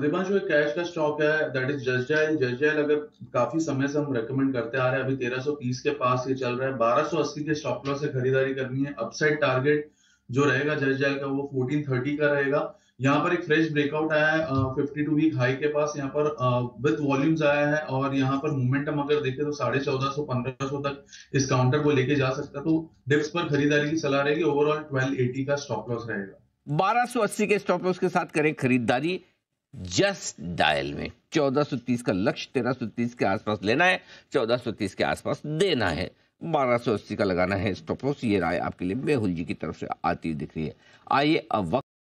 रिवांश जो कैश का स्टॉक है that is Just Dial. Just Dial अगर काफी समय से हम रेकमेंड करते आ रहे हैं, अभी 1330 के पास ये चल रहा है, 1280 के स्टॉप लॉस से खरीदारी करनी है। अपसाइड टारगेट जो रहेगा जस्ट डायल का वो 1430 का रहेगा। यहाँ पर एक फ्रेश ब्रेकआउट आया है 52 वीक हाई के पास, यहाँ पर विद वॉल्यूम्स आया है और यहाँ पर मोमेंटम अगर देखें तो 1450-1500 तक इस काउंटर को लेके जा सकता है। तो डिप्स पर खरीदारी की सलाह रहेगी। ओवरऑल 1280 का स्टॉप लॉस रहेगा। 1280 के स्टॉप लॉस के साथ करें खरीदारी जस्ट डायल में। 1430 का लक्ष्य 1330 के आसपास लेना है, 1430 के आसपास देना है, 1280 का लगाना है स्टॉप लॉस। ये राय आपके लिए मेहुल जी की तरफ से आती दिख रही है। आइए अब